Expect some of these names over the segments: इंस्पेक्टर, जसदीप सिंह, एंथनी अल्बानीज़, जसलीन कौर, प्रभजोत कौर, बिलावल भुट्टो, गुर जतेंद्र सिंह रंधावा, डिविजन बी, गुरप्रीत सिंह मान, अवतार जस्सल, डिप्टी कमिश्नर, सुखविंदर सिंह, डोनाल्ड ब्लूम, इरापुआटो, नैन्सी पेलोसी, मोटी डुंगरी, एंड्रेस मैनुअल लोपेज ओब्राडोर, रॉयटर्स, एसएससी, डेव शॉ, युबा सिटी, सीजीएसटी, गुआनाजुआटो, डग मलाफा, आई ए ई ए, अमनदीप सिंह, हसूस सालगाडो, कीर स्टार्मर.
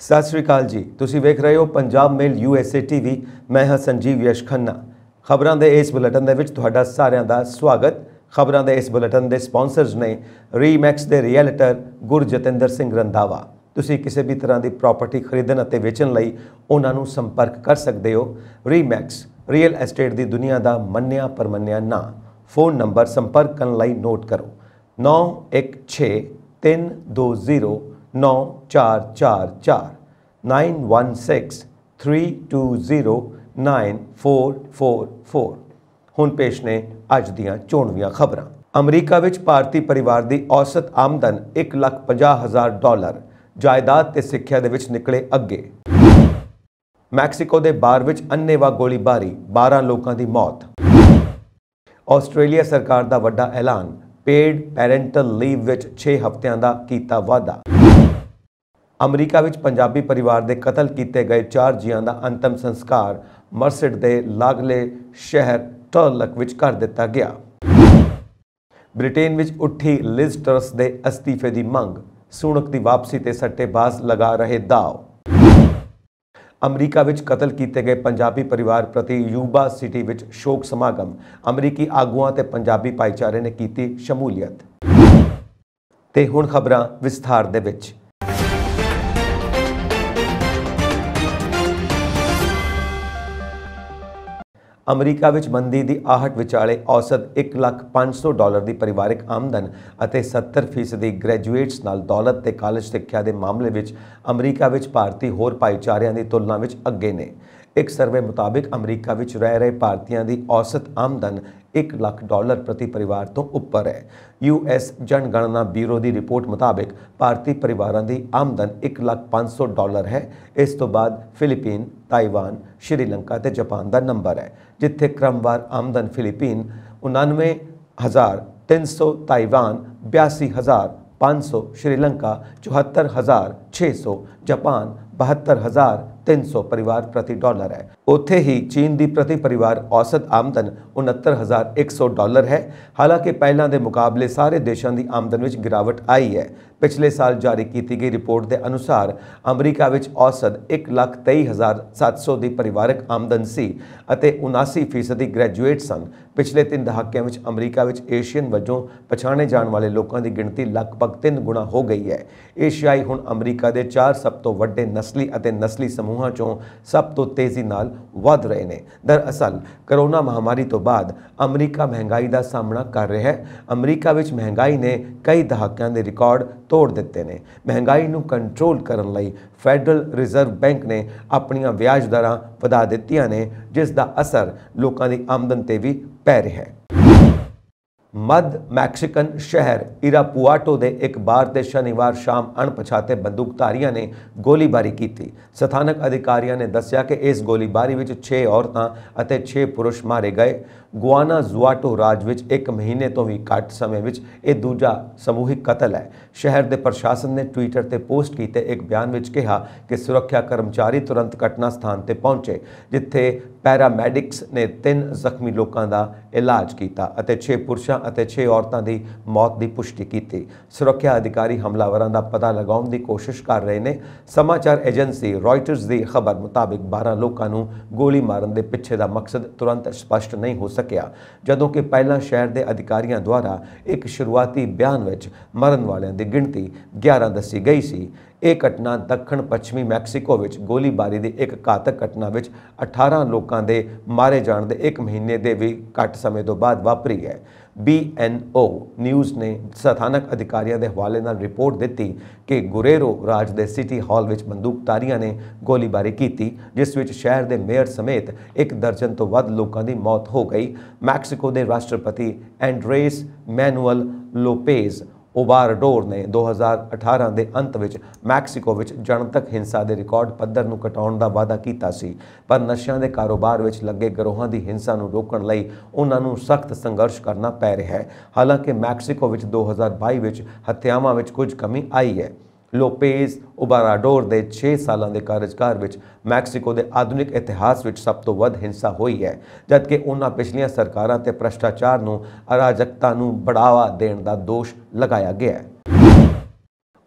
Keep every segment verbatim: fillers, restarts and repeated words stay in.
सत श्रीकाल जी, तुसी वेख रहे हो पंजाब मेल यूएसए टीवी। मैं हाँ संजीव यश खन्ना। खबरों के इस बुलेटिन दे विच तुहाडा सारियां दा स्वागत। खबरों के इस बुलेटिन दे स्पॉन्सर्स ने रीमैक्स के रियल्टर गुर जतेंद्र सिंह रंधावा। तुसी किसी भी तरह की प्रॉपर्टी खरीदण अते वेचण लई उन्हां नूं संपर्क कर सकते हो। रीमैक्स रियल एस्टेट की दुनिया का मन्निया परमन्निया नां। फोन नंबर संपर्क करन लई नोट करो नौ एक छे तीन दो जीरो नौ चार चार चार nine one six three two zero nine four four four. हुण पेश ने अज दियां चोणवीआं खबरां। अमरीका विच भारतीय परिवार की औसत आमदन एक लाख पचास हज़ार डॉलर। जायदाद ते सिक्ख्या दे विच निकले अगे। मैक्सीको के बार विच अन्नेवा गोलीबारी, बारह लोगों की मौत। आस्ट्रेलिया सरकार का वड्डा ऐलान, पेड पेरेंटल लीव विच छे हफ्तियां दा कीता वादा। अमरीका विच पंजाबी परिवार दे कतल कीते गए चार जियां दा अंतिम संस्कार मरसिड दे लागले शहर टर्लक विच कर दिता गया। ब्रिटेन विच उठी लिज़ ट्रस दे अस्तीफे दी मंग, सुनक दी वापसी ते सट्टेबाज लगा रहे दाव। अमरीका विच कतल कीते गए पंजाबी परिवार प्रति यूबा सिटी विच शोक समागम, अमरीकी आगुआं ते पंजाबी भाईचारे ने कीती शमूलियत। ते हुण खबरां विस्तार दे विच। अमरीका विच मंदी दी आहट विचाले औसत एक लाख पाँच सौ डॉलर की परिवारिक आमदन अते सत्तर फीसदी ग्रैजुएट्स नाल दौलत ते कॉलेज सिक्ख्या के मामले विच अमरीका विच भारतीय होर भाईचारियां की तुलना विच अगे ने। एक सर्वे मुताबिक अमरीका विच रह रहे भारतीयों की औसत आमदन एक लाख डॉलर प्रति परिवार तो उपर है। यू एस जनगणना ब्यूरो की रिपोर्ट मुताबिक भारतीय परिवारों की आमदन एक लाख पाँच सौ डॉलर है। इस तो बाद फिलीपीन, ताइवान, श्रीलंका ते जापान का नंबर है, जिथे क्रमवार आमदन फिलीपीन उनानवे हज़ार तीन सौ, ताइवान बयासी हज़ार पाँच सौ, श्रीलंका चौहत्तर हज़ार छः सौ, जापान बहत्तर हज़ार तीन सौ परिवार प्रति डॉलर है। उत्थे ही चीन की प्रति परिवार औसत आमदन उनहत्तर हज़ार एक सौ डॉलर है। हालांकि पहलों के मुकाबले सारे देशों की आमदन में गिरावट आई है। पिछले साल जारी की गई रिपोर्ट के अनुसार अमरीका में औसत एक लाख तेई हज़ार सत्त सौ की परिवारक आमदन सी अते उनासी फीसदी ग्रैजुएट सन। पिछले तीन दहाकों में अमरीका में एशियन वजों पछाणे जाने वाले लोगों की गिणती लगभग तीन गुणा हो गई है। एशियाई हुण अमरीका के चार सब तो वड्डे नस्ली अते नस्ली समूहों चों सब तो तेज़ी नाल वध रहे हैं। दरअसल करोना महामारी तो बाद अमरीका महंगाई का सामना कर रहा है। अमरीका में महंगाई ने कई दहाकों के रिकॉर्ड तोड़ दिते ने। महंगाई नूं कंट्रोल करन लई फैडरल रिजर्व बैंक ने अपनियां ब्याज दरां वधा दित्तियां ने, जिस दा असर लोकां दी आमदन ते भी पै रिहा है। मध्य मैक्सिकन शहर इरापुआटो के एक बार से शनिवार शाम अणपछाते बंदूकधारियों ने गोलीबारी की। स्थानक अधिकारियों ने दस्या कि इस गोलीबारी में छे औरतां अते छे पुरुष मारे गए। गुआनाजुआटो राज विच एक महीने तो भी घट समय में यह दूजा समूहिक कतल है। शहर के प्रशासन ने ट्विटर पर पोस्ट किए एक बयान में कहा कि सुरक्षा कर्मचारी तुरंत घटना स्थान पर पहुंचे, जिथे पैरामैडिक्स ने तीन जख्मी लोगों का इलाज किया अते छे पुरुषों अते छे औरतों की मौत की पुष्टि की। सुरक्षा अधिकारी हमलावरों का पता लगाने की कोशिश कर रहे हैं। समाचार एजेंसी रॉयटर्स की खबर मुताबिक बारह लोगों को गोली मारन के पीछे का मकसद तुरंत स्पष्ट नहीं हो सकिया, जदों कि पहला शहर के अधिकारियों द्वारा एक शुरुआती बयान में मरण वालों की गिणती ग्यारह दसी गई सी। एक घटना दक्षिण पश्चिमी मैक्सीको विच गोलीबारी की एक घातक घटना में अठारह लोगों के मारे जाने के एक महीने के भी घट समय तो बाद वापरी है। बी एन ओ न्यूज़ ने स्थानक अधिकारियों के हवाले नाल रिपोर्ट दी कि गुरेरो राज दे सिटी हॉल में बंदूकधारियों ने गोलीबारी की, जिस विच शहर के मेयर समेत एक दर्जन तो वध लोगों की मौत हो गई। मैक्सीको के राष्ट्रपति एंड्रेस मैनुअल लोपेज ओब्राडोर ने दो हज़ार अठारह के अंत में मैक्सीको में जनतक हिंसा के रिकॉर्ड पद्धर को घटाने का वादा किया सी, पर नशा के कारोबार में लगे गिरोहों की हिंसा को रोकने लिए उन्होंने सख्त संघर्ष करना पै रहा है। हालांकि मैक्सीको में दो हज़ार बाईस हत्यावां में कुछ कमी आई है। लोपेज ओब्राडोर के छे साल के कार्यकाल में मैक्सीको के आधुनिक इतिहास में सब तो वध हिंसा हुई है, जबकि उन्होंने पिछलियां सरकारों ते भ्रष्टाचार अराजकता बढ़ावा देने का दोष लगाया गया है।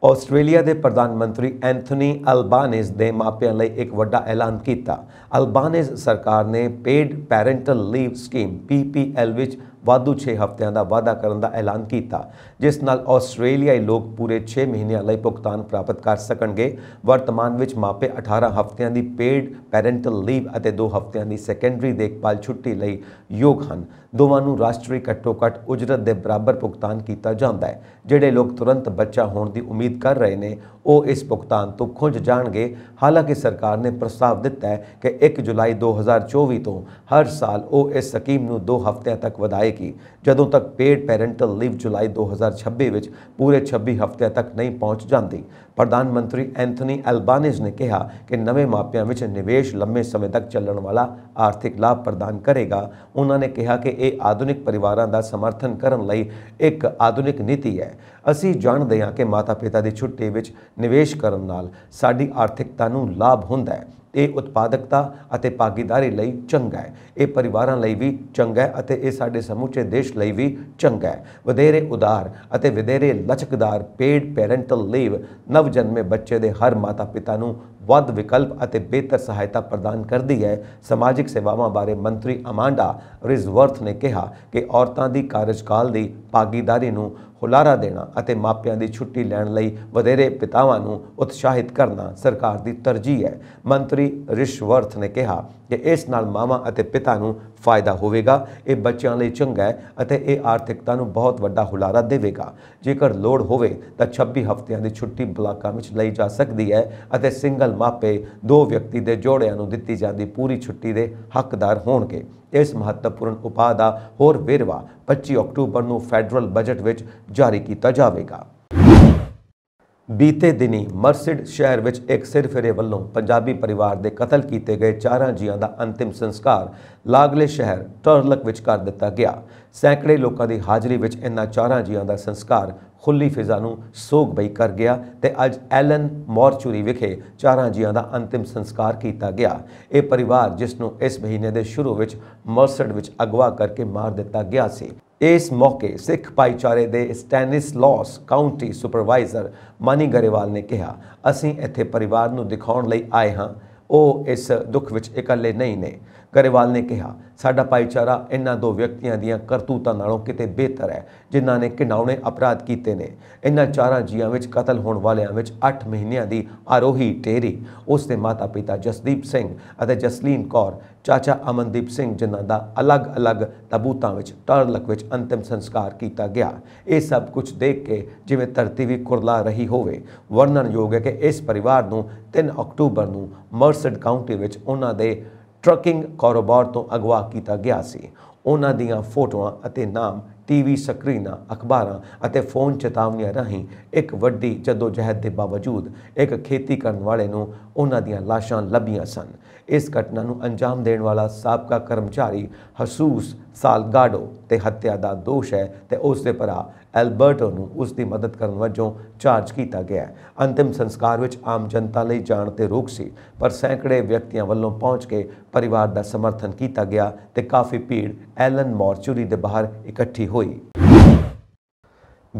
ਆਸਟ੍ਰੇਲੀਆ ਦੇ ਪ੍ਰਧਾਨ ਮੰਤਰੀ ਐਂਥਨੀ ਅਲਬਾਨੀਜ਼ ਦੇ ਮਾਪਿਆਂ ਲਈ ਇੱਕ ਵੱਡਾ ਐਲਾਨ ਕੀਤਾ। ਅਲਬਾਨੀਜ਼ ਸਰਕਾਰ ਨੇ paid parental leave scheme P P L ਵਿੱਚ ਵਾਧੂ छह ਹਫ਼ਤਿਆਂ ਦਾ ਵਾਅਦਾ ਕਰਨ ਦਾ ਐਲਾਨ ਕੀਤਾ, ਜਿਸ ਨਾਲ ਆਸਟ੍ਰੇਲੀਆਈ ਲੋਕ ਪੂਰੇ छह ਮਹੀਨਿਆਂ ਲਈ ਭੁਗਤਾਨ ਪ੍ਰਾਪਤ ਕਰ ਸਕਣਗੇ। ਵਰਤਮਾਨ ਵਿੱਚ ਮਾਪੇ अठारह ਹਫ਼ਤਿਆਂ ਦੀ ਪੇਡ ਪੈਰੈਂਟਲ ਲੀਵ ਅਤੇ दो ਹਫ਼ਤਿਆਂ ਦੀ ਸੈਕੰਡਰੀ ਦੇਖਭਾਲ ਛੁੱਟੀ ਲਈ ਯੋਗ ਹਨ। ਦੋਵਾਂ ਨੂੰ ਰਾਸ਼ਟਰੀ ਘੱਟੋ-ਘੱਟ ਉਜਰਤ ਦੇ ਬਰਾਬਰ ਭੁਗਤਾਨ ਕੀਤਾ ਜਾਂਦਾ ਹੈ। ਜਿਹੜੇ ਲੋਕ ਤੁਰੰਤ ਬੱਚਾ ਹੋਣ ਦੀ ਉਮੀਦ ਕਰ ਰਹੇ ਨੇ ਉਹ ਇਸ ਭੁਗਤਾਨ ਤੋਂ ਖੁੰਝ ਜਾਣਗੇ। ਹਾਲਾਂਕਿ ਸਰਕਾਰ ਨੇ ਪ੍ਰਸਤਾਵ ਦਿੱਤਾ ਹੈ ਕਿ एक जुलाई दो हज़ार चौबीस ਤੋਂ ਹਰ ਸਾਲ ਉਹ ਇਸ ਸਕੀਮ ਨੂੰ दो ਹਫ਼ਤਿਆਂ ਤੱਕ ਵਧਾਏ, जदों तक पेड पेरेंटल लीव जुलाई दो हज़ार छब्बी विच पूरे छब्बी हफ्ते तक नहीं पहुँच जाती। प्रधानमंत्री एंथनी अल्बानीज़ ने कहा कि नवे मापियां विच निवेश लंबे समय तक चलण वाला आर्थिक लाभ प्रदान करेगा। उन्होंने कहा कि यह आधुनिक परिवारों का समर्थन करने लई एक आधुनिक नीति है। असी जानते हाँ कि माता पिता की छुट्टी विच निवेश करन नाल साडी आर्थिकता नूं लाभ हुंदा है। ਇਹ ਉਤਪਾਦਕਤਾ ਅਤੇ ਭਾਗੀਦਾਰੀ ਲਈ ਚੰਗਾ ਹੈ, ਇਹ ਪਰਿਵਾਰਾਂ ਲਈ ਵੀ ਚੰਗਾ ਹੈ ਅਤੇ ਇਹ ਸਾਡੇ ਸਮੁੱਚੇ ਦੇਸ਼ ਲਈ ਵੀ ਚੰਗਾ ਹੈ। ਵਧੇਰੇ ਉਦਾਰ ਅਤੇ ਵਧੇਰੇ ਲਚਕਦਾਰ ਪੇਡ ਪੈਰੈਂਟਲ ਲੀਵ ਨਵਜਨਮੇ ਬੱਚੇ ਦੇ ਹਰ ਮਾਤਾ ਪਿਤਾ ਨੂੰ ਵੱਧ ਵਿਕਲਪ ਅਤੇ ਬਿਹਤਰ ਸਹਾਇਤਾ ਪ੍ਰਦਾਨ ਕਰਦੀ ਹੈ। ਸਮਾਜਿਕ ਸੇਵਾਵਾਂ ਬਾਰੇ ਮੰਤਰੀ ਅਮਾਂਡਾ ਰਿਸ਼ਵਰਥ ਨੇ ਕਿਹਾ ਕਿ ਔਰਤਾਂ ਦੀ ਕਾਰਜਕਾਲ ਦੀ ਭਾਗੀਦਾਰੀ ਨੂੰ हुलारा देना अते मापियां दी छुट्टी लैण लई वधेरे पितावां नूं उत्साहित करना सरकार दी तरजीह है। मंत्री रिशवर्थ ने कहा कि इस नाल मावां अते पिता नूं फायदा होवेगा, ये बच्चों लई चंगा है अते ये आर्थिकता नूं बहुत वड्डा हुलारा देवेगा। जेकर लोड़ होवे तां छब्बी हफ्तियां दी छुट्टी ब्लाकां विच लई जा सकदी है अते सिंगल मापे दो व्यक्ति दे जोड़ियां नूं दित्ती जांदी पूरी छुट्टी दे हकदार होणगे। इस महत्वपूर्ण उपाय का होर वेरवा पच्ची अक्टूबर को फैडरल बजट विच जारी किया जाएगा। बीते दिनी मरसिड शहर विच एक सिरफिरे वल्लों पंजाबी परिवार के कतल किए गए चारां जियां का अंतिम संस्कार लागले शहर टरलक विच कर दिता गया। सैकड़े लोगों की हाजरी विच इन्हां चारां जियां का संस्कार खुली फिजा नूं सोग बई कर गया ते अज एलन मॉर्चुरी विखे चारां जियां दा अंतिम संस्कार किया गया। ये परिवार जिसनूं इस महीने के शुरू में मरसड विच अगवा करके मार दिता गया सी। इस मौके सिख भाईचारे दे स्टैनिसलॉस काउंटी सुपरवाइजर मानी गरेवाल ने कहा, असीं इत्थे परिवार नूं दिखाउण लई आए हां, ਉਹ इस दुख विच इकल्ले नहीं ने। गरेवाल ने कहा, साडा भाईचारा इन्हां दो व्यक्तियों दीयां करतूतां नालों किते बेहतर है जिन्हां ने घिनौने अपराध कीते ने। इन्हां चारां जीआं विच कतल होण वालिआं विच अठ महीनिआं दी आरोही टेरी उसदे माता पिता जसदीप सिंह अते जसलीन कौर, चाचा अमनदीप सिंह जिन्हां दा अलग अलग तबूतां विच टरलक विच अंतिम संस्कार किया गया। ये सब कुछ देख के जिवें धरती भी कुरला रही होवे। वर्णनयोग है कि इस परिवार नूं तीन अक्टूबर नूं मर्सिड काउंटी विच उन्हां दे ट्रकिंग कारोबार तो अगवा किया गया सी। उन्हां दीयां फोटोआं अते नाम टीवी स्क्रीनां, अखबारां अते फोन चेतावनियां राहीं एक वड्डी जदोजहद के बावजूद एक खेती करन वाले नूं उन्हां दीयां लाशां लभीआं सन। इस घटना नूं अंजाम देण वाला साबका कर्मचारी हसूस सालगाडो ते हत्या दा दोष है ते उसके भरा एलबर्टो नूं उसकी मदद करन वजों चार्ज किया गया है। अंतिम संस्कार विच आम जनता लई जाण ते रोक सी, पर सैकड़े व्यक्तियों वल्लों पहुँच के परिवार का समर्थन किया गया ते काफ़ी भीड़ एलन मॉर्चुरी दे बाहर इकट्ठी हुई।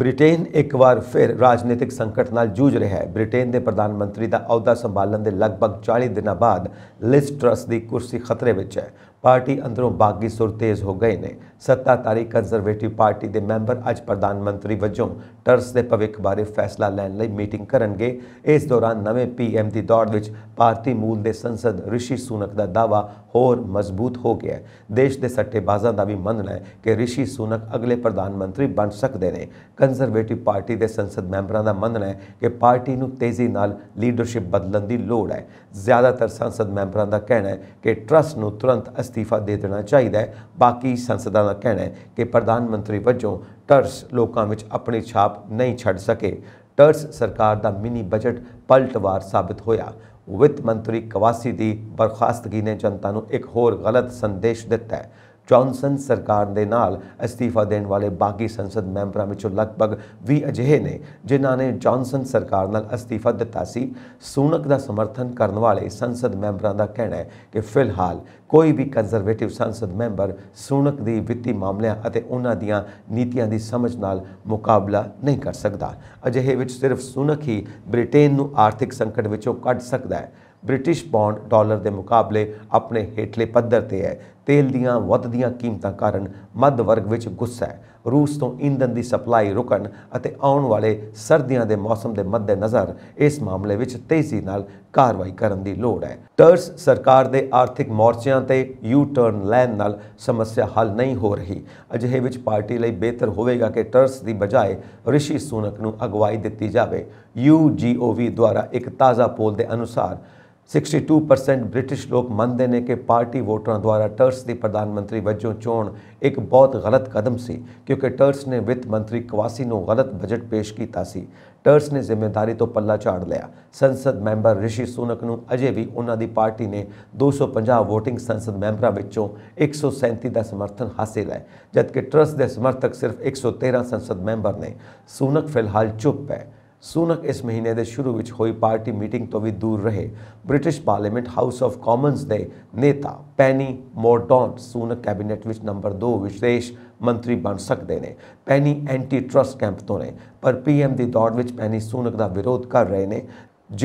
ब्रिटेन एक बार फिर राजनीतिक संकट नाल जूझ रहा है। ब्रिटेन के प्रधानमंत्री का अहुदा संभालन के लगभग चालीस दिन बाद लिज़ ट्रस की कुर्सी खतरे में है। पार्टी अंदरों बागी सुर तेज हो गए ने। सत्ताधारी कंजरवेटिव पार्टी के मैंबर अज प्रधानमंत्री वजों टर्स के भविख बारे फैसला लैन लई मीटिंग करनगे। इस दौरान नवे पी एम की दौड़ विच भारतीय मूल के संसद ऋषि सुनक का दावा होर मजबूत हो गया। देश के सट्टेबाजा का भी मानना है कि ऋषि सुनक अगले प्रधानमंत्री बन सकते हैं। कंजरवेटिव पार्टी के संसद मैंबर का मानना है कि पार्टी को तेजी नाल लीडरशिप बदलने की लौड़ है। ज़्यादातर संसद मैंबर का कहना है कि ट्रस्ट को तुरंत इस्तीफा दे देना चाहिए। बाकी सांसदों का कहना है कि प्रधानमंत्री वजों टर्स लोगों में अपनी छाप नहीं छड़ सके। टर्स सरकार का मिनी बजट पलटवार साबित होया। वित्त मंत्री कवासी की बर्खास्तगी ने जनता को एक होर गलत संदेश दिता है। ਜੌਨਸਨ ਸਰਕਾਰ ਦੇ ਨਾਲ ਅਸਤੀਫਾ ਦੇਣ ਵਾਲੇ ਬਾਕੀ ਸੰਸਦ ਮੈਂਬਰਾਂ ਵਿੱਚੋਂ ਲਗਭਗ ਵੀਹ ਅਜਿਹੇ ਨੇ ਜਿਨ੍ਹਾਂ ਨੇ ਜੌਨਸਨ ਸਰਕਾਰ ਨਾਲ ਅਸਤੀਫਾ ਦਿੱਤਾ ਸੀ। ਸੁਨਕ ਦਾ ਸਮਰਥਨ ਕਰਨ ਵਾਲੇ ਸੰਸਦ ਮੈਂਬਰਾਂ ਦਾ ਕਹਿਣਾ ਹੈ ਕਿ ਫਿਲਹਾਲ कोई भी कंजरवेटिव संसद मैंबर सुनक की वित्तीय मामलों और उन्होंने नीतियों की समझ नाल मुकाबला नहीं कर सकता। अजिहे विच सिर्फ सुनक ही ब्रिटेन नू आर्थिक संकट विचों कढ सकता है। ब्रिटिश पौंड डॉलर के मुकाबले अपने हेठले पद्धर ते है। तेल दीयां वधदीयां कीमतां कारण मध्य वर्ग विच गुस्सा है। रूस तो ईंधन की सप्लाई रुकण अते आउण वाले सर्दियों के मौसम के मद्देनज़र इस मामले विच तेजी नाल कार्रवाई करन दी लोड़ है। टर्स सरकार दे आर्थिक मोर्चियां ते यू टर्न लैन नाल समस्या हल नहीं हो रही। अजिहे विच पार्टी लई बेहतर होवेगा कि टर्स की बजाय ऋषि सुनक नूं अगवाई दित्ती जावे। यू जी ओ वी द्वारा एक ताज़ा पोल के अनुसार बासठ परसेंट ब्रिटिश लोग मानते हैं कि पार्टी वोटर द्वारा टर्स की प्रधानमंत्री वजों चोन एक बहुत गलत कदम सी, क्योंकि टर्स ने वित्त मंत्री क्वासी को गलत बजट पेश किया सी। टर्स ने जिम्मेदारी तो पल्ला झाड़ लिया। संसद मैंबर ऋषि सुनक नूं अजे भी उन्होंने पार्टी ने दो सौ पचास वोटिंग संसद मैंबरों विचों एक सौ सैंती का समर्थन हासिल है, जबकि ट्रस्ट के समर्थक सिर्फ एक सौ तेरह संसद मैंबर ने। सुनक फिलहाल चुप है। सुनक इस महीने के शुरू में हुई पार्टी मीटिंग तो भी दूर रहे। British parliament house of Commons के नेता पैनी मोरडॉन्ट सुनक कैबिनेट में नंबर दो विशेष मंत्री बन सकते हैं। पैनी एंटी ट्रस्ट कैंप तो ने, पर पी एम की दौड़ में पैनी सुनक का विरोध कर रहे हैं।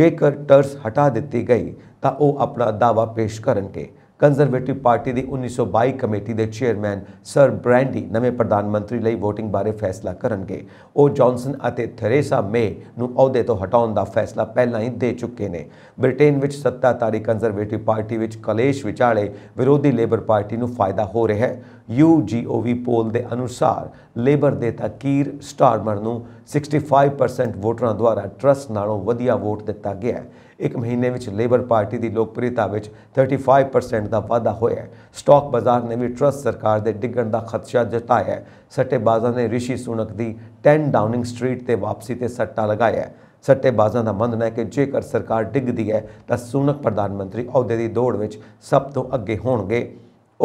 जेकर टर्स हटा दी गई तो वह अपना दावा पेश करनगे। कंजरवेटिव पार्टी की उन्नीस सौ बाई कमेटी के चेयरमैन सर ब्रैंडी नवें प्रधानमंत्री लिए वोटिंग बारे फैसला करनगे। वो जॉनसन और थेरेसा मे नूं अहुदे तो हटाने का फैसला पहला ही दे चुके हैं। ब्रिटेन विच सत्ताधारी कंजरवेटिव पार्टी विच कलेश विचाले विरोधी लेबर पार्टी नूं फायदा हो रहा है। यू जी ओ वी पोल के अनुसार लेबर नेता कीर स्टार्मर नूं पैंसठ परसेंट वोटरां द्वारा ट्रस्ट नालों वधिया वोट दिता गया है। एक महीने में लेबर पार्टी की लोकप्रियता में पैंतीस परसेंट का वाधा होया है। स्टॉक बाजार ने भी ट्रस्ट सरकार के डिगण का खदशा जताया है। सट्टेबाजा ने ऋषि सुनक की दस डाउनिंग स्ट्रीट से वापसी से सट्टा लगाया है। सट्टेबाजा का मानना है कि जेकर सरकार डिगती है तो सुनक प्रधानमंत्री अहुदे की दौड़ में सब तो अगे होणगे।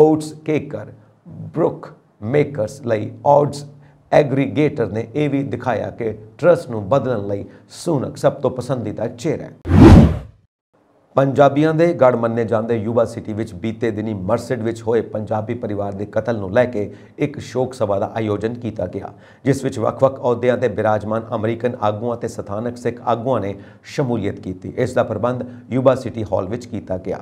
ओट्स केकर ब्रुक मेकरस लई ऑड्स एग्रीगेटर ने यह भी दिखाया कि ट्रस्ट नूं बदलण लई सुनक सब तो पसंदीदा चेहरा है। पंजाबियों के गढ़ मन्ने जाते युवा सिटी में बीते दिनी मरसिड में होए पंजाबी परिवार के कतल को लैके एक शोक सभा का आयोजन किया गया, जिस विच वख-वख अहुदियां ते विराजमान अमरीकन आगुआं ते स्थानक सिख आगुआं ने शमूलीयत की। इसका प्रबंध युवा सिटी हॉल में किया गया।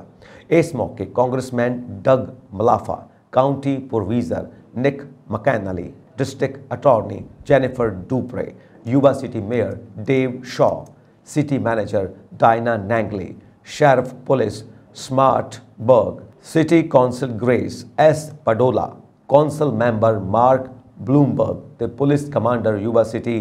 इस मौके कांग्रेसमैन डग मलाफा, county प्रोविजर Nick McNally, district attorney Jennifer Dupre, Yuba city mayor डेव शॉ, city manager Diana Nagle, sheriff police smart बर्ग, city council Grace S Padola, council member Mark Blumberg ते police commander Yuba city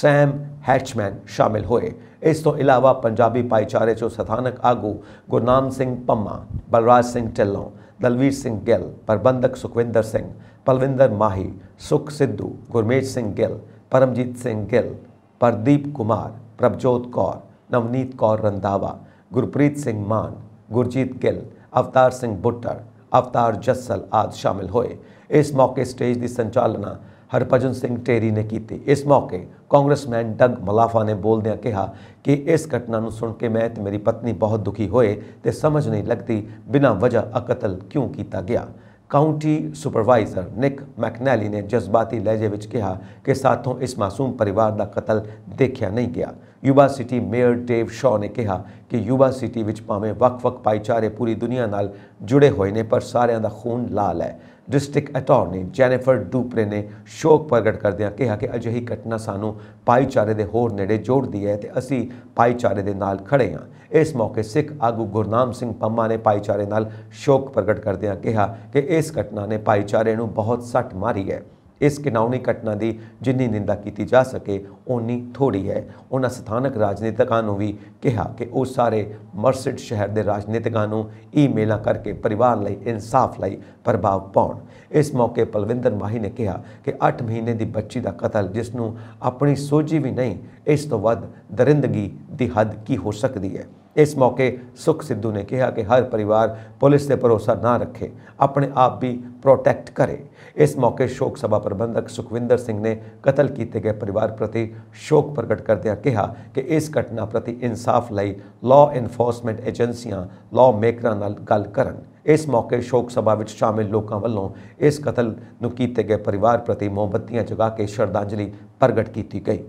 Sam Hatchman शामिल हुए। इस तो इलावा पंजाबी भाईचारे चो स्थानक आगू गुरनाम सिंह पम्मा, बलराज सिंह ढिल्लों, दलवीर सिंह गिल, प्रबंधक सुखविंदर सिंह, पलविंदर माही, सुख सिद्धू, गुरमेज सिंह गिल, परमजीत सिंह गिल, प्रदीप कुमार, प्रभजोत कौर, नवनीत कौर रंधावा, गुरप्रीत सिंह मान, गुरजीत गिल, अवतार सिंह बुट्टर, अवतार जस्सल आदि शामिल हुए। इस मौके स्टेज की संचालना हरभजन सिंह टेरी ने की। इस मौके कांग्रेसमैन डग मलाफा ने बोलदे कहा कि इस घटना को सुन के मैं तो मेरी पत्नी बहुत दुखी होए ते समझ नहीं लगती बिना वजह अकतल क्यों किया गया। काउंटी सुपरवाइजर निक मकैनली ने जज्बाती लहजे में कहा कि साथों इस मासूम परिवार का कतल देखा नहीं गया। युवा सिटी मेयर डेव शॉ ने कहा कि युवा सिटी में भावें वख-वख भाईचारे पूरी दुनिया नाल जुड़े हुए हैं, पर सारियां दा खून लाल है। डिस्ट्रिक्ट अटॉर्नी जेनिफर डुप्रे ने शोक प्रगट करदियां कहा कि अजिही घटना सानू भाईचारे दे होर नेड़े जोड़दी है ते असी भाईचारे दे नाल खड़े हां। इस मौके सिख आगू गुरनाम सिंह पम्मा ने भाईचारे नाल शोक प्रगट करदियां कहा कि इस घटना ने भाईचारे नूं बहुत सट मारी है। इस घिनौनी घटना की जिनी निंदा की जा सके उन्नी थोड़ी है। उन्होंने स्थानक राजनीतिकां नूं भी कहा कि वह सारे मरसिड शहर के राजनीतिकां नूं ईमेलां करके परिवार लई इंसाफ लई प्रभाव पाउण। इस मौके पलविंदर माही ने कहा कि अठ महीने की बच्ची का कतल जिसनूं अपनी सोझी भी नहीं, इस तो वध दरिंदगी की हद की हो सकती है। इस मौके सुख सिद्धू ने कहा कि हर परिवार पुलिस से भरोसा ना रखे, अपने आप भी प्रोटेक्ट करे। इस मौके शोक सभा प्रबंधक सुखविंदर सिंह ने कतल किए गए परिवार प्रति शोक प्रगट करदे कहा कि इस घटना प्रति इंसाफ लई लॉ एनफोर्समेंट एजेंसियां लॉ मेकरां नाल गल करन। इस मौके शोक सभा विच शामिल लोगों वालों इस कतल नूं कीते गए परिवार प्रति मोमबत्तियां जगा के श्रद्धांजलि प्रगट की गई।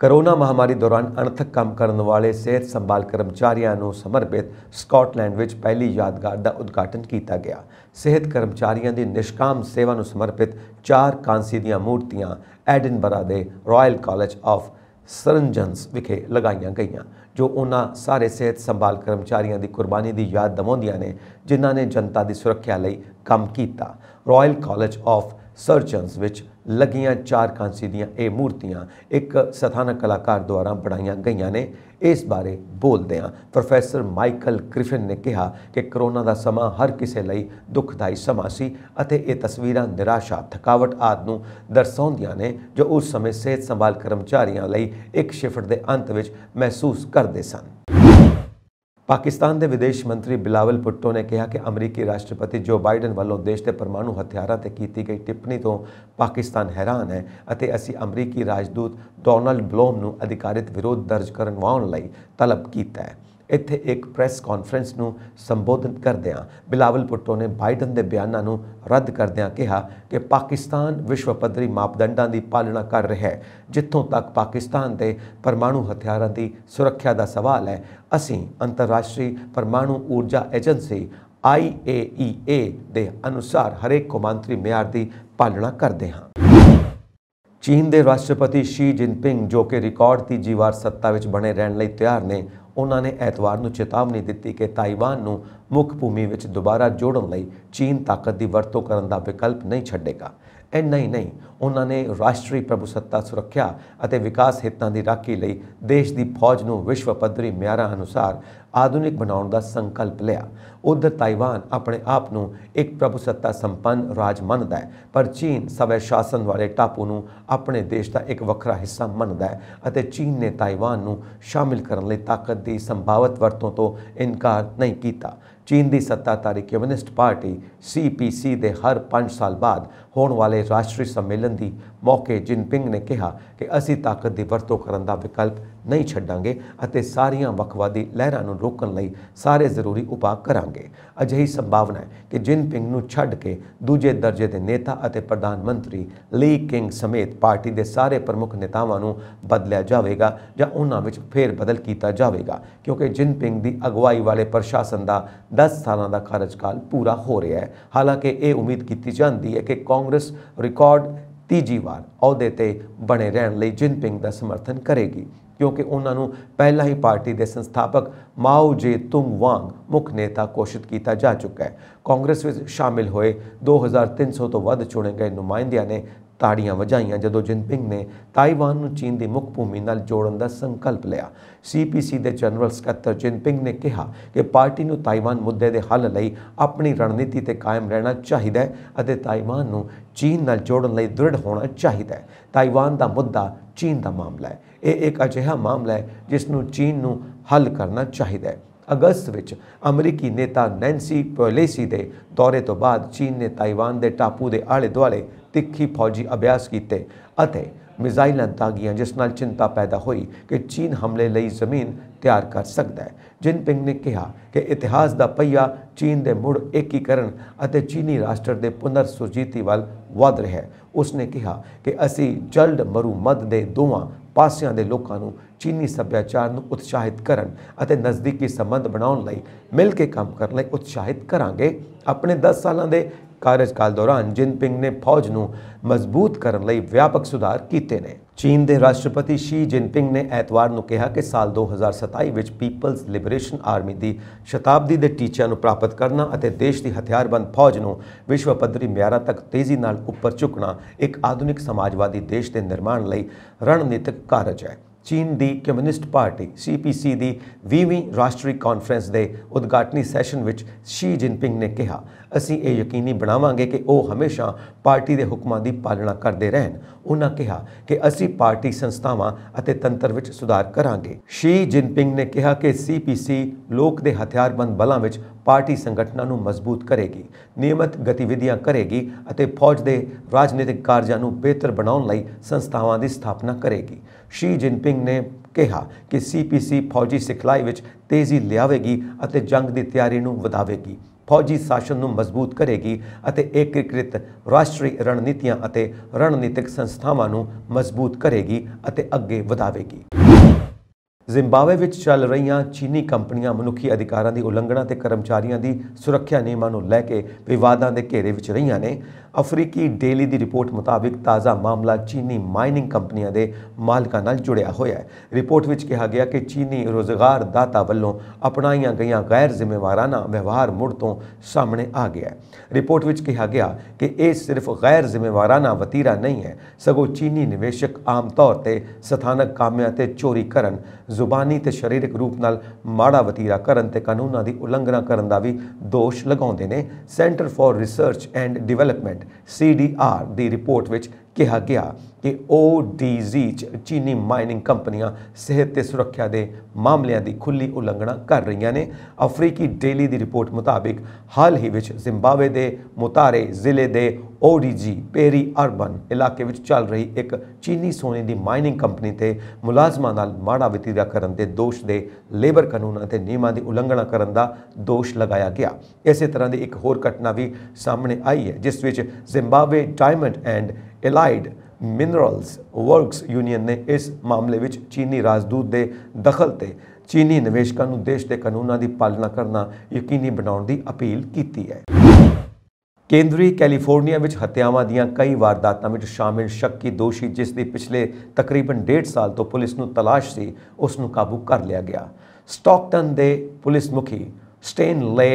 कोरोना महामारी दौरान अणथक काम करने वाले सेहत संभाल कर्मचारियों को समर्पित स्कॉटलैंड में पहली यादगार का उद्घाटन किया गया। सेहत कर्मचारियों की निष्काम सेवा समर्पित चार कांसी दी मूर्तियां एडिनबरा के रॉयल कॉलेज ऑफ सर्जन्स विखे लगाई गई, जो उन्होंने सारे सेहत संभाल कर्मचारियों की कुर्बानी की याद दिवाउंदियां ने जिन्होंने जनता की सुरक्षा लिए काम किया। रॉयल कॉलेज ऑफ सर्जन्स विच लगियां चार कांसी दियां ये मूर्तियां एक स्थानक कलाकार द्वारा बनाई गई ने। इस बारे बोलदियां प्रोफैसर माइकल ग्रिफिन ने कहा कि करोना का समा हर किसी लई दुखदाई समा सी अते ये तस्वीरां निराशा थकावट आदि नूं दर्शाउंदियां ने जो उस समय सेहत संभाल कर्मचारियों लई एक शिफ्ट के अंत विच महसूस करते सन। पाकिस्तान के विदेश मंत्री बिलावल भुट्टो ने कहा कि अमरीकी राष्ट्रपति जो बाइडन वालों देश के परमाणु हथियारों पर की गई टिप्पणी तो पाकिस्तान हैरान है और असी अमरीकी राजदूत डोनाल्ड ब्लूम को अधिकारित विरोध दर्ज करवाउण लई तलब किया है। इत्थे एक प्रेस कॉन्फ्रेंस नूं संबोधित करदियां बिलावल भुट्टो ने बाइडन के बयानों नूं रद्द करदियां कहा कि पाकिस्तान विश्व पद्धरी मापदंडां की पालना कर रहा है। जित्थों तक पाकिस्तान के परमाणु हथियारों की सुरक्षा का सवाल है, असीं अंतर्राष्ट्रीय परमाणु ऊर्जा एजेंसी आई ए ई ए के अनुसार हरेक कौमांतरी म्यार की पालना करते हैं। चीन के राष्ट्रपति शी जिनपिंग जो कि रिकॉर्ड तीजी वार सत्ता में बने रहने लई तैयार ने, उन्होंने एतवार को चेतावनी दी कि ताइवान को मुख्य भूमि में दोबारा जोड़न लई चीन ताकत की वरतों करने का विकल्प नहीं छड़ेगा। इन्ना ही नहीं, उन्होंने राष्ट्रीय प्रभुसत्ता सुरक्षा और विकास हितों की राखी लई देश की फौज को विश्व पद्धरी म्यारां अनुसार आधुनिक बनाने का संकल्प लिया। उधर ताइवान अपने आप को एक प्रभुसत्ता संपन्न राज मानता है, पर चीन सवै शासन वाले टापू को अपने देश का एक वखरा हिस्सा मानता है और चीन ने ताइवान को शामिल करने लई ताकत की संभावित वरतों तो इनकार नहीं किया। चीन की सत्ताधारी communist party C P C के हर पाँच साल बाद होने वाले राष्ट्रीय सम्मेलन की मौके जिनपिंग ने कहा कि असी ताकत की वरतों करने का विकल्प नहीं छड़ांगे अते सारियां वखवादी लहरां नूं रोकण लई सारे जरूरी उपाय करांगे। अजिही संभावना है कि जिनपिंग नूं छड्ड के दूजे दर्जे के नेता अते प्रधानमंत्री ली किंग समेत पार्टी के सारे प्रमुख नेतावां नूं बदलिया जाएगा जां उन्हां विच फेरबदल कीता जाएगा, क्योंकि जिनपिंग की अगवाई वाले प्रशासन का दस साल का कार्यकाल पूरा हो रहा है। हालांकि ये उम्मीद की जाती है कि कांग्रेस रिकॉर्ड तीजी वार अहुदे ते बने रहने लई जिनपिंग का समर्थन करेगी, क्योंकि उन्होंने पहला ही पार्टी के संस्थापक माओ जे तुंग वांग मुख्य नेता घोषित किया जा चुका है। कांग्रेस में शामिल हुए दो हज़ार तीन सौ तो वध चुने गए नुमाइंदियां ने ताड़ियां वजाइयां जदों जिनपिंग ने ताइवान को चीन की मुख्य भूमि नाल जोड़न का संकल्प लिया। सी पी सी के जनरल सकत्तर जिनपिंग ने कहा कि पार्टी को ताइवान मुद्दे के हल लई अपनी रणनीति ते कायम रहना चाहिए और ताइवान को चीन नाल जोड़न लई दृढ़ होना चाहिए। ताइवान का मुद्दा चीन का मामला है, ये एक अजिहा मामला है जिसनों चीन को हल करना चाहिए। अगस्त विच अमरीकी नेता नैन्सी पेलोसी के दौरे तो बाद चीन ने ताइवान के टापू के आले दुआले तिखी फौजी अभ्यास किए अते मिसाइलां दागियां, जिस नाल चिंता पैदा हुई कि चीन हमले लई जमीन तैयार कर सकता है। जिनपिंग ने कहा कि इतिहास का पहिया चीन के मुड़ एकीकरण अते चीनी राष्ट्र के पुनर्सुजीती वाल वध रहा है। उसने कहा कि असी जल्द मरूमद के दोवां पासियां दे लोकां नूं चीनी सभ्याचार नूं उत्साहित करन अते नज़दीकी संबंध बनाउण लई मिल के काम करन लई उत्साहित करांगे। अपने दस सालां दे कार्यकाल दौरान जिनपिंग ने फौज नूं मजबूत करन लई व्यापक सुधार कीते ने। चीन के राष्ट्रपति शी जिनपिंग ने एतवार को कहा कि साल दो हज़ार सताई में पीपल्स लिबरेशन आर्मी की शताब्दी के टीचिਆਂ ਨੂੰ प्राप्त करना और देश की हथियारबंद फौज को विश्व पद्धरी म्यारां तक तेजी नाल उपर चुकना एक आधुनिक समाजवादी देश के निर्माण लई रणनीतिक कारज है। चीन की communist party C P C की बीसवीं राष्ट्रीय कॉन्फ्रेंस के उद्घाटनी सैशन में शी जिनपिंग ने कहा असी ये यकीनी बनावांगे कि वह हमेशा पार्टी के हुक्मां की पालना करते रहन। उन्होंने कहा कि असी पार्टी संस्थावां अते तंत्र विच सुधार करांगे। शी जिनपिंग ने कहा कि सी पी सी लोक के हथियारबंद बलों में पार्टी संगठनों को मजबूत करेगी, नियमित गतिविधियां करेगी और फौज के राजनीतिक कार्यों को बेहतर बनाने लिए संस्थावां की स्थापना करेगी। शी जिनपिंग ने कहा कि सी पी सी फौजी सिखलाई में तेजी लियावेगी और जंग की तैयारी को वधावेगी, फौजी शासन को मजबूत करेगी और एकीकृत राष्ट्रीय रणनीतियां और रणनीतिक संस्थावां को मजबूत करेगी और अगे वधावेगी। जिम्बाब्वे में चल रही चीनी कंपनियां मनुखी अधिकारों की उलंघना और कर्मचारियों की सुरक्षा नियमों को लैके विवादों के घेरे में रही ने। अफ्रीकी डेली की रिपोर्ट मुताबिक ताज़ा मामला चीनी माइनिंग कंपनियों के मालिकों से जुड़िया होया है। रिपोर्ट में कहा गया कि चीनी रोजगारदाता वालों अपनाई गई गैर जिम्मेवाराना व्यवहार मुड़ तो सामने आ गया है। रिपोर्ट में कहा गया कि यह सिर्फ गैर जिम्मेवाराना वतीरा नहीं है, सगों चीनी निवेशक आम तौर पर स्थानक कामियां ते चोरी करन, जुबानी ते शरीरक रूप नाल माड़ा वतीरा करन ते कानूनां दी उलंघना करन दा भी दोष लगाउंदे ने। Centre for research and development C D R दी रिपोर्ट विच कहा गया कि ओ डी जी चीनी माइनिंग कंपनियां सेहत ते सुरक्षा दे मामलों की खुली उलंघना कर रही ने। अफ्रीकी डेली की रिपोर्ट मुताबिक हाल ही विच जिम्बाब्वे के मुतारे जिले के O D G peri urban इलाके विच चल रही एक चीनी सोने की माइनिंग कंपनी ते मुलाजमां नाल माड़ा वतीरा करन दे दोष दे लेबर कानूनां ते नियमां दी उलंघना करन दा दोष लगाया गया। इस तरह की एक होर घटना भी सामने आई है जिस विच Zimbabwe diamond and allied minerals works union ने इस मामले में चीनी राजदूत के दखल ते चीनी निवेशकों को देश के कानूनों की पालना करना यकीनी बनाने की अपील की है। केंद्रीय कैलीफोर्निया में हत्यावां दीयां कई वारदातां में शामिल शक्की दोषी जिसकी पिछले तकरीबन डेढ़ साल तो पुलिस को तलाश सी उसनों काबू कर लिया गया। स्टॉकटन के पुलिस मुखी स्टेनले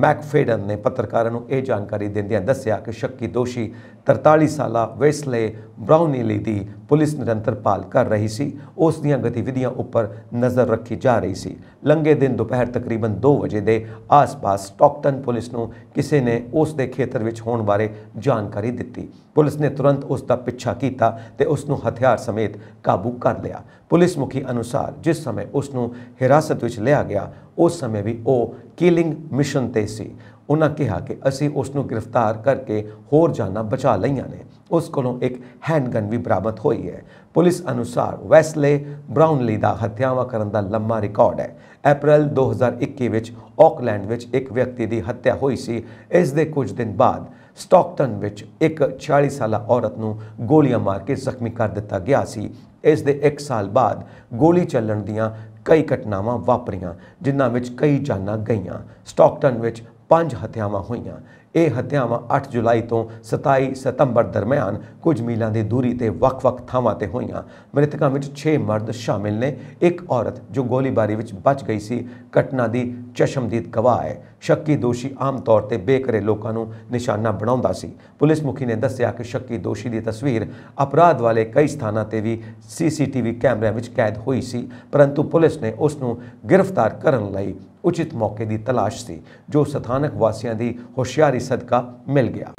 मैकफेडन ने पत्रकारों को यह जानकारी देंदियां दस्या कि शक्की दोषी तरताली साला वेस्ले ब्राउनीली की पुलिस निरंतर पाल कर रही सी, उस दीयां गतिविधियां उपर नज़र रखी जा रही सी। लंघे दिन दोपहर तकरीबन दो बजे के आस पास स्टॉकटन पुलिस को किसी ने उस दे खेतर विच होने बारे जानकारी दी। पुलिस ने तुरंत उसका पीछा किया तो उसनू हथियार समेत काबू कर लिया। पुलिस मुखी अनुसार जिस समय उसनू हिरासत विच लिया गया उस समय भी वो किलिंग मिशन ते सी। उन्हें कहा कि असी उसनू गिरफ्तार करके होर जाना बचा लिया ने। उस कोलों एक हैंडगन भी बरामद हुई है। पुलिस अनुसार वैसले ब्राउनली का हत्यावां करन दा लंबा रिकॉर्ड है। अप्रैल दो हज़ार इक्की विच ऑकलैंड विच एक व्यक्ति की हत्या हुई सी। इस दे कुछ दिन बाद स्टॉकटन विच एक छियाली साला औरत नू गोलियां मार के जख्मी कर दिता गया सी। इस दे एक साल बाद गोली चलन दियां कई घटनावां वापरियां जिन्हां विच कई जानां गईयां। स्टॉकटन विच पांच हत्यावां होईयां। यह हत्यावां अठ जुलाई तो सताई सितंबर दरम्यान कुछ मीलों की दूरी ते वख-वख थावां ते होईयां। मृतकों में छे मर्द शामिल ने। एक औरत जो गोलीबारी में बच गई सी घटना की चश्मदीद गवाह है। शक्की दोषी आम तौर पर बेघरे लोगों को निशाना बनाता सी। पुलिस मुखी ने दस्या कि शक्की दोषी की तस्वीर अपराध वाले कई स्थानों पर भी सी सी टी वी कैमरों में कैद हुई सी, परंतु पुलिस ने उसनू गिरफ्तार करने लई उचित मौके की तलाश थी जो स्थानक वासियों की होशियारी सदका मिल गया।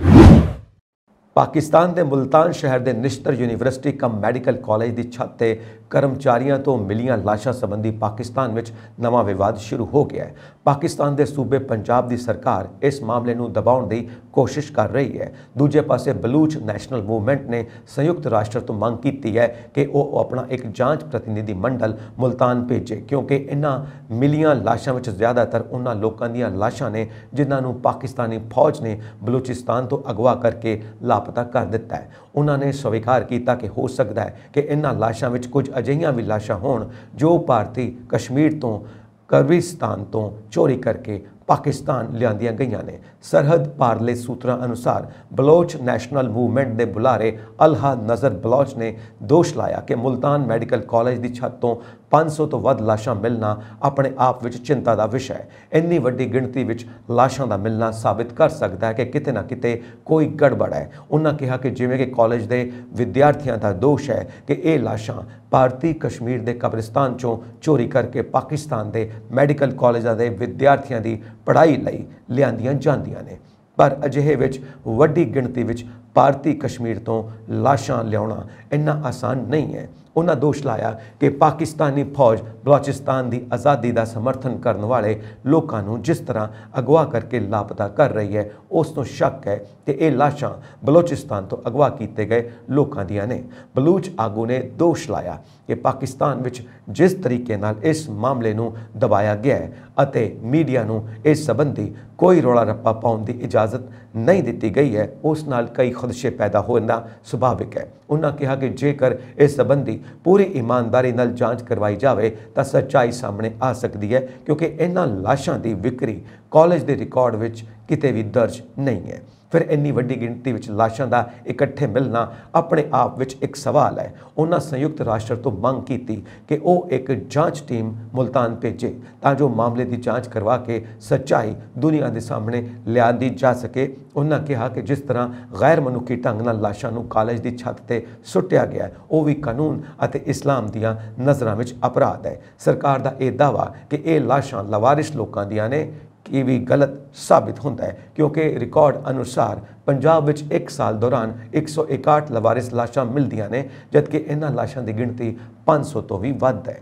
पाकिस्तान के मुल्तान शहर के Nishtar university cum medical college की छत से कर्मचारियों तो मिलियां लाशा संबंधी पाकिस्तान में नवा विवाद शुरू हो गया है। पाकिस्तान के सूबे पंजाब की सरकार इस मामले को दबाने की कोशिश कर रही है। दूजे पासे बलूच नैशनल मूवमेंट ने संयुक्त राष्ट्र तो मांग की है कि वह अपना एक जांच प्रतिनिधिमंडल मुल्तान भेजे क्योंकि इन्होंने मिलियां लाशों में ज़्यादातर उन्हों लोगों दी लाशा ने जिन्होंने पाकिस्तानी फौज ने बलूचिस्तान तो अगवा करके लापता कर दिता है। उन्होंने स्वीकार किया कि हो सकता है कि इन्हों लाशों में कुछ अजिहियां भी लाशा होण जो भारती कश्मीर तो कर्गिस्तान तो चोरी करके पाकिस्तान लियांदियां गईयां ने। सरहद पारले सूत्रां अनुसार बलोच नैशनल मूवमेंट के बुलारे अलहा नज़र बलोच ने दोष लाया कि मुल्तान मैडिकल कॉलेज की छत तो पाँच सौ तो वध लाशां मिलना अपने आप में चिंता का विषय है। इन्नी वड्डी गिणती में लाशां का मिलना साबित कर सकता है कि किते ना किते कोई गड़बड़ है। उन्होंने कहा कि जिवें कि कॉलेज के विद्यार्थियों का दोष है कि ये लाशां भारती कश्मीर के कब्रिस्तान चों चोरी करके पाकिस्तान के मैडिकल कॉलेजों के विद्यार्थियों की पढ़ाई लई लियांदियां जांदियां ने, पर अजिहे विच वड्डी गिणती विच भारतीय कश्मीर तो लाशां लिया इन्ना आसान नहीं है। उन्हें दोष लाया कि पाकिस्तानी फौज बलोचिस्तान की आज़ादी का समर्थन करने वाले लोगों को जिस तरह अगवा करके लापता कर रही है उस तो शक है कि ये लाशां बलोचिस्तान तो अगवा किए गए लोगों दियां ने। बलूच आगू ने दोष लाया कि पाकिस्तान विच जिस तरीके नाल इस मामले नूं दबाया गया है अते मीडिया नूं इस संबंधी कोई रौला रप्पा पाउण दी इजाजत नहीं दी गई है, उस नाल कई खदशे पैदा होना सुभाविक है। उन्होंने कहा कि जेकर इस संबंधी पूरी ईमानदारी नाल जांच करवाई जाए तो सच्चाई सामने आ सकती है, क्योंकि इन्हां लाशां दी विक्री कॉलेज के रिकॉर्ड विच किते भी दर्ज नहीं है। फिर इन्नी वड्डी गिणती विच लाशां दा इकट्ठे मिलना अपने आप विच एक सवाल है। उन्होंने संयुक्त राष्ट्र तो मांग की थी कि वो एक जांच टीम मुल्तान भेजे ताजो मामले की जांच करवा के सच्चाई दुनिया के सामने लिया जा सके। उन्होंने कहा कि जिस तरह गैर मनुखी ढंग नाल लाशां नूं कॉलेज की छत पर सुटिया गया वो भी कानून अते इस्लाम दियां नज़रां विच अपराध है। सरकार का यह दावा कि ये लाशां लवारिश लोकां दियां ने ये भी गलत साबित होता है, क्योंकि रिकॉर्ड अनुसार पंजाब विच एक साल दौरान एक सौ इकाहठ लवारिस लाशां मिलदियां ने, जबकि इन्हां लाशां की गिणती पाँच सौ तो भी वध है।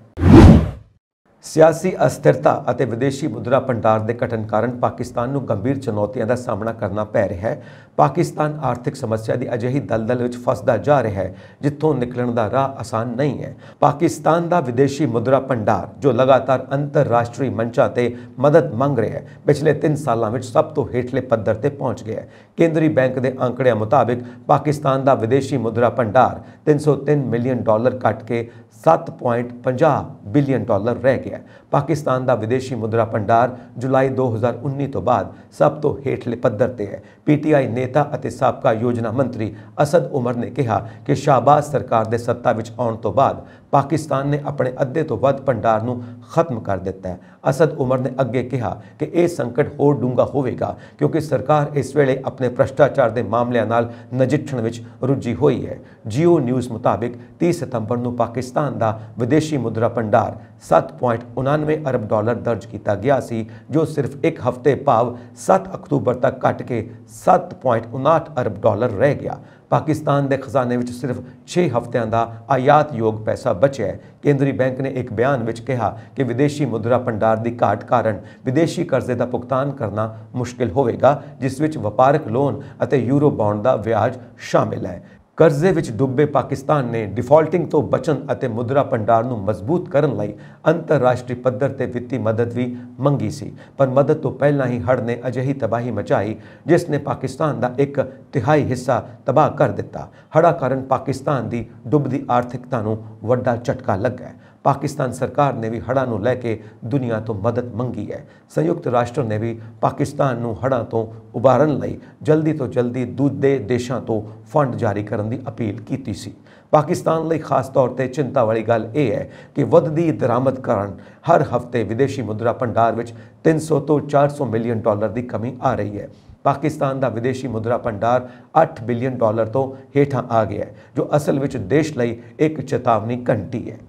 सियासी अस्थिरता और विदेशी मुद्रा भंडार के घटन कारण पाकिस्तान को गंभीर चुनौतियों का सामना करना पै रहा है। पाकिस्तान आर्थिक समस्या की अजिही दलदल में फसदा जा रहा है जितों निकलने का राह आसान नहीं है। पाकिस्तान का विदेशी मुद्रा भंडार जो लगातार अंतरराष्ट्रीय मंचों पर मदद मांग रहा है पिछले तीन सालों में सब तो हेठले पद्धर पर पहुँच गया है। केंद्रीय बैंक के आंकड़िया मुताबिक पाकिस्तान का विदेशी मुद्रा भंडार तीन सौ तीन मिलियन डॉलर घट के सात पॉइंट पचास बिलियन डॉलर रह गया। पाकिस्तान का विदेशी मुद्रा भंडार जुलाई दो हज़ार उन्नीस तो बाद सब तो हेठले पद्धर पर है। पी टी आई नेता और साबका योजना मंत्री असद उमर ने कहा कि शाहबाज सरकार के सत्ता में आने तो बाद पाकिस्तान ने अपने अद्धे तो वध भंडार को खत्म कर दिता है। असद उमर ने अगे कहा कि यह संकट होर डूंगा होगा, क्योंकि सरकार इस वेले अपने भ्रष्टाचार के मामलों नाल नजिठण विच रुझी हुई है। जियो न्यूज़ मुताबिक तीस सितंबर को पाकिस्तान का विदेशी मुद्रा भंडार सात पॉइंट उनानवे अरब डॉलर दर्ज किया गया सी, जो सिर्फ एक हफ्ते भाव सात अक्तूबर तक घट के सात पॉइंट उनाहठ अरब डॉलर रह गया। पाकिस्तान के खजाने में सिर्फ छे हफ्तों का आयात योग पैसा बचया है। केंद्रीय बैंक ने एक बयान में कहा कि विदेशी मुद्रा भंडार की घाट कारण विदेशी कर्जे का भुगतान करना मुश्किल होगा, जिस विच व्यापारक लोन और यूरो बॉन्ड का ब्याज शामिल है। कर्जे विच डुबे पाकिस्तान ने डिफॉल्टिंग तो बचन और मुद्रा भंडार को मजबूत करने लई अंतरराष्ट्रीय पद्धर ते वित्तीय मदद भी मंगी सी, पर मदद तो पहला ही हड़ ने अजिही तबाही मचाई जिसने पाकिस्तान का एक तिहाई हिस्सा तबाह कर दिता। हड़ा कारण पाकिस्तान की डुबदी आर्थिकता को वड्डा झटका लगा। पाकिस्तान सरकार ने भी हड़ां नूं लैके दुनिया तो मदद मंगी है। संयुक्त राष्ट्र ने भी पाकिस्तान नूं हड़ां तो उभारन लई जल्दी तो जल्दी दूजे देशों तो फंड जारी करन दी अपील कीती सी। पाकिस्तान लई खास तौर पर चिंता वाली गल यह है कि वधदी दरामद कारण हर हफ्ते विदेशी मुद्रा भंडार विच तीन सौ तो चार सौ मिलियन डॉलर की कमी आ रही है। पाकिस्तान का विदेशी मुद्रा भंडार आठ बिलियन डॉलर तो हेठां आ गया है, जो असल विच देश लई एक चेतावनी घंटी है।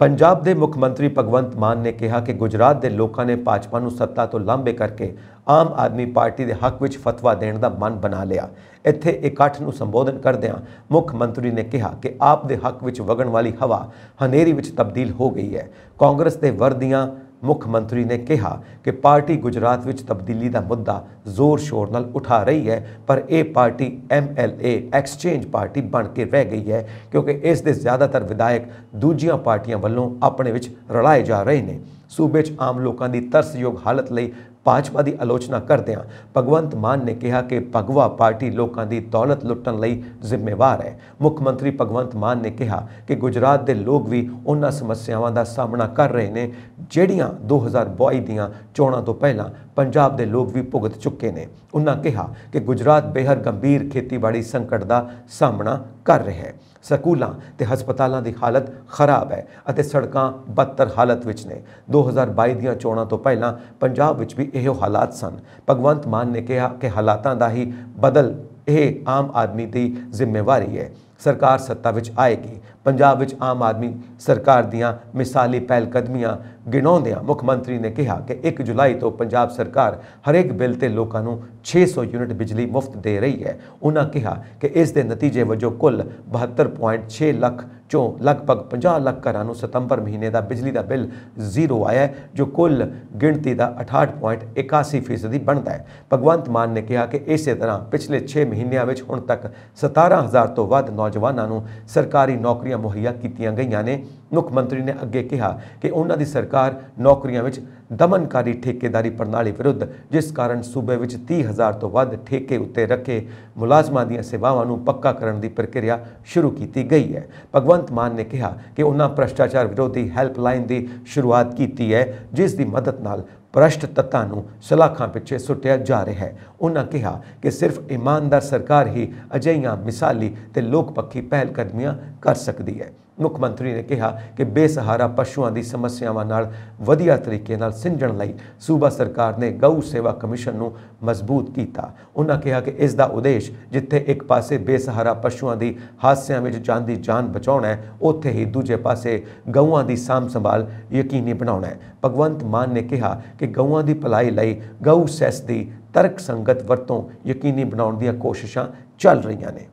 पंजाब के मुख्यमंत्री भगवंत मान ने कहा कि गुजरात के लोगों ने भाजपा को सत्ता तो लांबे करके आम आदमी पार्टी के हक में फतवा देने का मन बना लिया। इत्थे इकट्ठ नूं संबोधन करदिआं मुख्यमंत्री ने कहा कि आप दे हक में वगण वाली हवा हनेरी में तब्दील हो गई है। कांग्रेस के वर्दियां मुख्यमंत्री ने कहा कि पार्टी गुजरात में तब्दीली का मुद्दा जोर शोर नाल उठा रही है, पर यह party M L A exchange party बन के रह गई है, क्योंकि इसके ज़्यादातर विधायक दूजिया पार्टियां वालों अपने विच रलाए जा रहे हैं। सूबे आम लोगों की तरसयोग हालत लई भाजपा की आलोचना करदिआं भगवंत मान ने कहा कि भगवा पार्टी लोगों की दौलत लुटन लई जिम्मेवार है। मुख्यमंत्री भगवंत मान ने कहा कि गुजरात के लोग भी उन्हां समस्यावां दा सामना कर रहे हैं जिहड़ियां दो हज़ार बाई दीआं चोणां तो पहलां पंजाब के लोग भी भुगत चुके हैं। उन्होंने कहा कि गुजरात बेहद गंभीर खेतीबाड़ी संकट का सामना कर रहा है। स्कूलों ते हस्पतालों की हालत खराब है और सड़क बदतर हालत विच ने। दो हज़ार बाई दीआं चोणां तो पहलां पंजाब विच भी इहो हालात सन। भगवंत मान ने कहा कि हालातां दा ही बदल यह आम आदमी की जिम्मेवारी है। सरकार सत्ता विच आएगी पंजाब विच आम आदमी सरकार दीआं मिसाली पहलकदमियां गिणाउंदियां मुख मंत्री ने कहा कि एक जुलाई तो पंजाब सरकार हरेक बिल ते लोकां नूं छे सौ यूनिट बिजली मुफ्त दे रही है। उन्हां कहा कि इस दे नतीजे वजों कुल बहत्तर पॉइंट छे लख चों लगभग पचास लख घरां नूं सितंबर महीने का बिजली का बिल जीरो आया है, जो कुल गिणती का अठाहठ पॉइंट इक्यासी फीसदी बनता है। भगवंत मान ने कहा कि इस तरह पिछले छे महीनों में हुण तक सतारह हज़ार तो वध नौजवानों नूं सरकारी नौकरियां मुहैया कीतियां गईयां ने। मुख मंत्री ने अगे कहा कि उन्हां दी सरकार नौकरियां विच दमनकारी ठेकेदारी प्रणाली विरुद्ध, जिस कारण सूबे विच तीस हज़ार तो वध ठेके उत्ते रखे मुलाजमां दीयां सेवावां नूं पक्का करन दी प्रक्रिया शुरू की गई है। भगवंत मान ने कहा कि उन्हां भ्रष्टाचार विरोधी हैल्पलाइन की शुरुआत की है, जिस दी मदद नाल भ्रष्ट तत्तां नूं सलाखां पिछे सुटिया जा रहा है। उन्हां कहा कि सिर्फ ईमानदार सरकार ही अजिहियां मिसाली ते लोकपक्षी पहलकदमियां कर सकती है। मुख मंत्री ने कहा कि बेसहारा पशुओं की समस्यावां नाल वधिया तरीके नाल सिंजण लई सूबा सरकार ने गऊ सेवा कमीशन नूं मजबूत कीता। उन्हां कहा कि इस दा उद्देश जिथे एक पासे बेसहारा पशुओं की हादसों में जांदी जान बचाउणा है, उत्थे ही दूजे पासे गऊआं की साम संभाल यकीनी बनाउणा है। भगवंत मान ने कहा कि गऊआं की भलाई लई गऊ सैस की तर्क संगत वरतों यकीनी बनाउण दीआं कोशिशां चल रहीआं ने।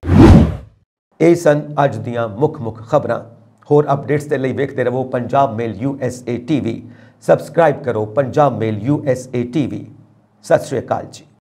यह सन अज दियां मुख मुख खबरां। होर अपडेट्स के लिए वेखते रहो Punjab mail U S A TV वी। सबसक्राइब करो Punjab mail U S A TV वी। सत श्री अकाल जी।